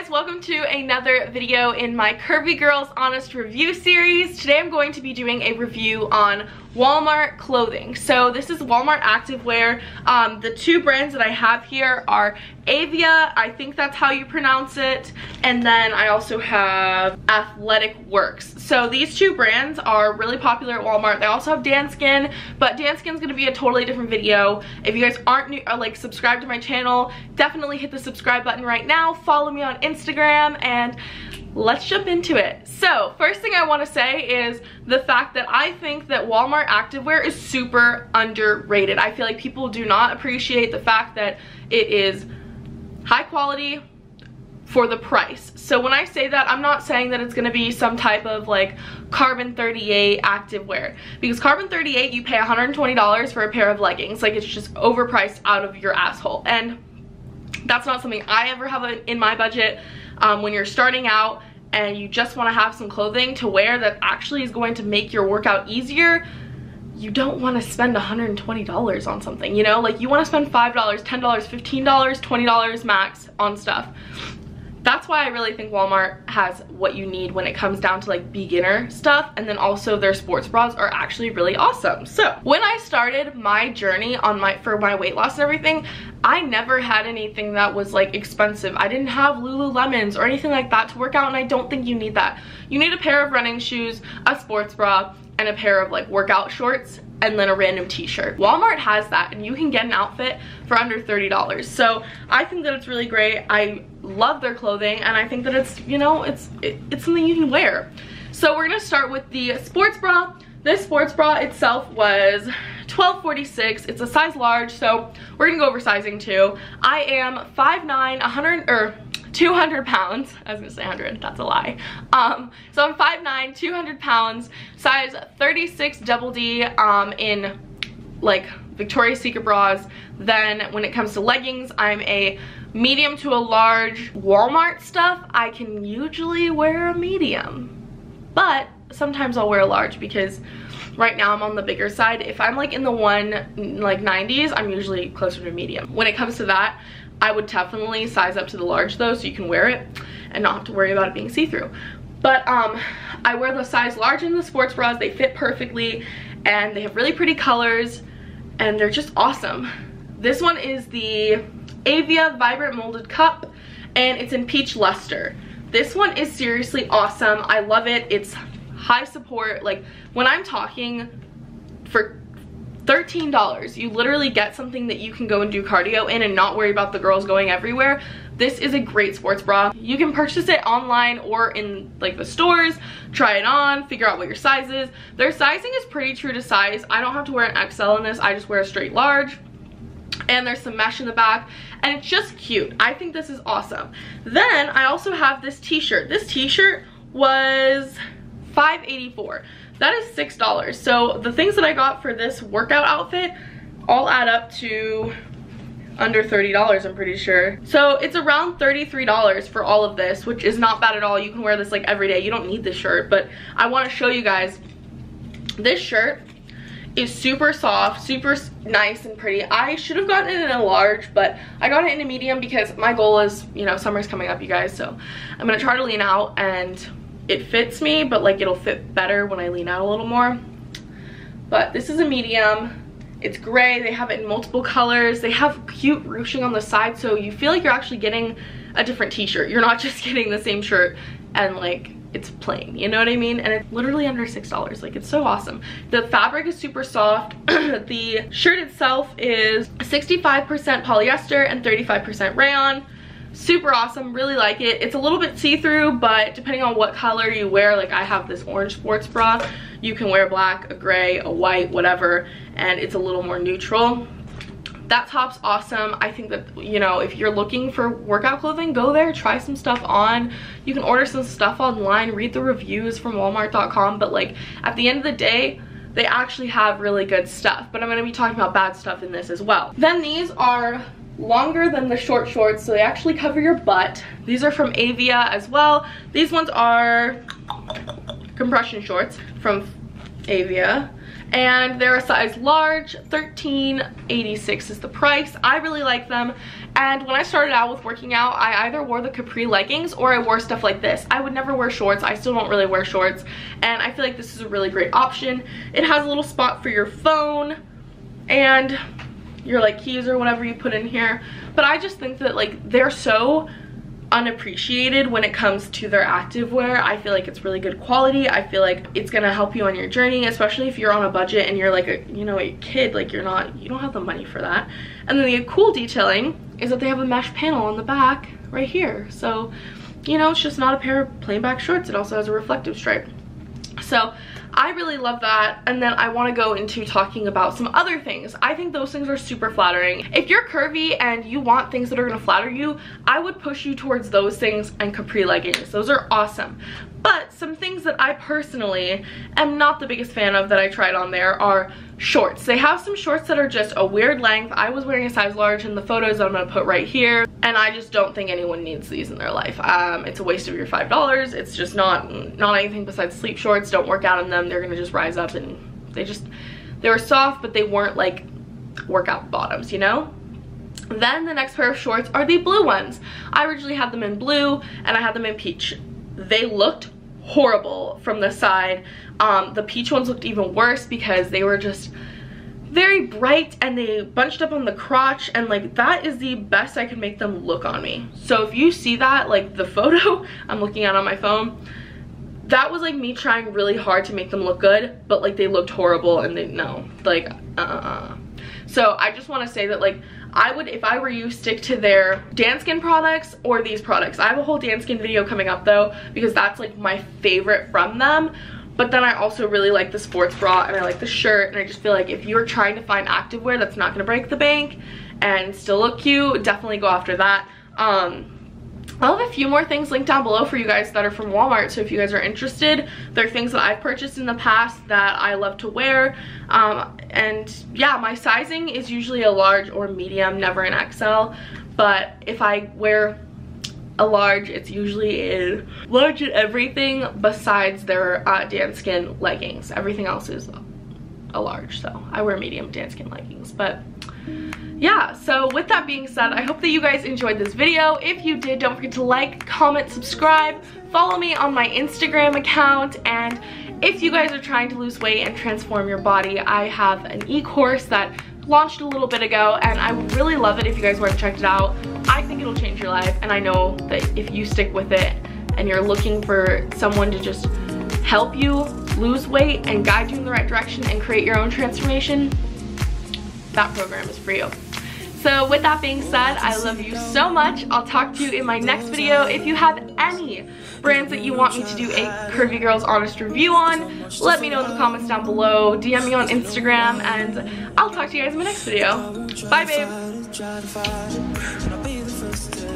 guys, welcome to another video in my Curvy Girls Honest Review series. Today I'm going to be doing a review on Walmart clothing. So this is Walmart activewear. The two brands that I have here are Avia, I think that's how you pronounce it, and then I also have Athletic Works. So these two brands are really popular at Walmart. They also have Danskin, but Danskin's gonna be a totally different video. If you guys aren't new or like subscribed to my channel, definitely hit the subscribe button right now. Follow me on Instagram and let's jump into it. So first thing I want to say is the fact that I think that Walmart activewear is super underrated. I feel like people do not appreciate the fact that it is high quality for the price. So when I say that, I'm not saying that it's gonna be some type of like Carbon 38 activewear, because Carbon 38, you pay $120 for a pair of leggings. Like, it's just overpriced out of your asshole, and that's not something I ever have in my budget. When you're starting out and you just want to have some clothing to wear that actually is going to make your workout easier, you don't want to spend $120 on something, you know? Like, you want to spend $5, $10, $15, $20 max on stuff. That's why I really think Walmart has what you need when it comes down to like beginner stuff, and then also their sports bras are actually really awesome. So when I started my journey on for my weight loss and everything, I never had anything that was like expensive. I didn't have Lululemons or anything like that to work out, and I don't think you need that. You need a pair of running shoes, a sports bra, and a pair of like workout shorts, and then a random t-shirt. Walmart has that, and you can get an outfit for under $30. So I think that it's really great. I love their clothing, and I think that it's, you know, it's something you can wear. So we're gonna start with the sports bra. This sports bra itself was $12.46. It's a size large, so we're gonna go over sizing too. I am 5'9", 200 pounds. I was gonna say 100, that's a lie. So I'm 5'9", 200 pounds, size 36 double D in like Victoria's Secret bras. Then when it comes to leggings, I'm a medium to a large. Walmart stuff, I can usually wear a medium, but sometimes I'll wear a large because right now I'm on the bigger side. If I'm like in the 190s, I'm usually closer to medium. When it comes to that, I would definitely size up to the large though, so you can wear it and not have to worry about it being see-through. But I wear the size large in the sports bras. They fit perfectly, and they have really pretty colors, and they're just awesome. This one is the Avia Vibrant Molded Cup, and it's in Peach Luster. This one is seriously awesome. I love it. It's high support. Like, when I'm talking for $13, you literally get something that you can go and do cardio in and not worry about the girls going everywhere. This is a great sports bra. You can purchase it online or in like the stores, try it on, figure out what your size is. Their sizing is pretty true to size. I don't have to wear an XL in this, I just wear a straight large. And there's some mesh in the back, and it's just cute. I think this is awesome. Then I also have this t-shirt. This t-shirt was $5.84. That is $6. So the things that I got for this workout outfit all add up to under $30, I'm pretty sure. So it's around $33 for all of this, which is not bad at all. You can wear this like every day. You don't need this shirt, but I want to show you guys. This shirt is super soft, super nice and pretty. I should have gotten it in a large, but I got it in a medium because my goal is, you know, summer's coming up, you guys, so I'm gonna try to lean out, and it fits me, but like it'll fit better when I lean out a little more. But this is a medium. It's gray. They have it in multiple colors. They have cute ruching on the side, so you feel like you're actually getting a different t-shirt. You're not just getting the same shirt and like it's plain, you know what I mean? And it's literally under $6. Like, it's so awesome. The fabric is super soft. The shirt itself is 65% polyester and 35% rayon. Super awesome, really like it. It's a little bit see-through, but depending on what color you wear, like I have this orange sports bra, you can wear black, a gray, a white, whatever, and it's a little more neutral. That top's awesome. I think that, you know, if you're looking for workout clothing, go there, try some stuff on. You can order some stuff online, read the reviews from walmart.com, but like at the end of the day, they actually have really good stuff. But I'm going to be talking about bad stuff in this as well. Then these are longer than the short shorts, so they actually cover your butt. These are from Avia as well. These ones are compression shorts from Avia, and they're a size large. $13.86 is the price. I really like them, And when I started out with working out, I either wore the capri leggings or I wore stuff like this. I would never wear shorts. I still don't really wear shorts. And I feel like this is a really great option. It has a little spot for your phone and your like keys or whatever you put in here. But I just think that like they're so unappreciated when it comes to their activewear. I feel like it's really good quality. I feel like it's gonna help you on your journey, especially if you're on a budget and you're like a, you know, a kid, like you don't have the money for that. And then the cool detailing is that they have a mesh panel on the back right here, so you know, it's just not a pair of plain back shorts. It also has a reflective stripe. So I really love that. And then I want to go into talking about some other things. I think those things are super flattering. If you're curvy and you want things that are going to flatter you, I would push you towards those things and capri leggings. Those are awesome. But some things that I personally am not the biggest fan of that I tried on there are shorts. They have some shorts that are just a weird length. I was wearing a size large in the photos that I'm going to put right here. And I just don't think anyone needs these in their life. It's a waste of your $5. It's just not anything besides sleep shorts. Don't work out in them. They're going to just rise up, and they were soft, but they weren't like workout bottoms, you know? Then the next pair of shorts are the blue ones. I originally had them in blue and I had them in peach. They looked horrible from the side. The peach ones looked even worse because they were just very bright and they bunched up on the crotch, and like that is the best I could make them look on me. So if you see that, like the photo I'm looking at on my phone, that was like me trying really hard to make them look good, but like they looked horrible and they, no, like So I just want to say that like I would, if I were you, stick to their Danskin products or these products. I have a whole Danskin video coming up though, because that's like my favorite from them. But then I also really like the sports bra and I like the shirt, and I just feel like if you're trying to find activewear that's not going to break the bank and still look cute, definitely go after that. I'll have a few more things linked down below for you guys that are from Walmart, so if you guys are interested, they're things that I've purchased in the past that I love to wear. And yeah, my sizing is usually a large or medium, never an XL, but if I wear a large, it's usually a large in everything besides their Danskin leggings. Everything else is a large, so I wear medium Danskin leggings, but yeah. So with that being said, I hope that you guys enjoyed this video. If you did, don't forget to like, comment, subscribe, follow me on my Instagram account. And if you guys are trying to lose weight and transform your body, I have an e-course that launched a little bit ago, and I would really love it if you guys weren't checked it out. I think it'll change your life, and I know that if you stick with it and you're looking for someone to just help you lose weight and guide you in the right direction and create your own transformation, that program is for you. So with that being said, I love you so much. I'll talk to you in my next video. If you have any brands that you want me to do a Curvy Girls Honest review on, let me know in the comments down below. DM me on Instagram, and I'll talk to you guys in my next video. Bye, babe.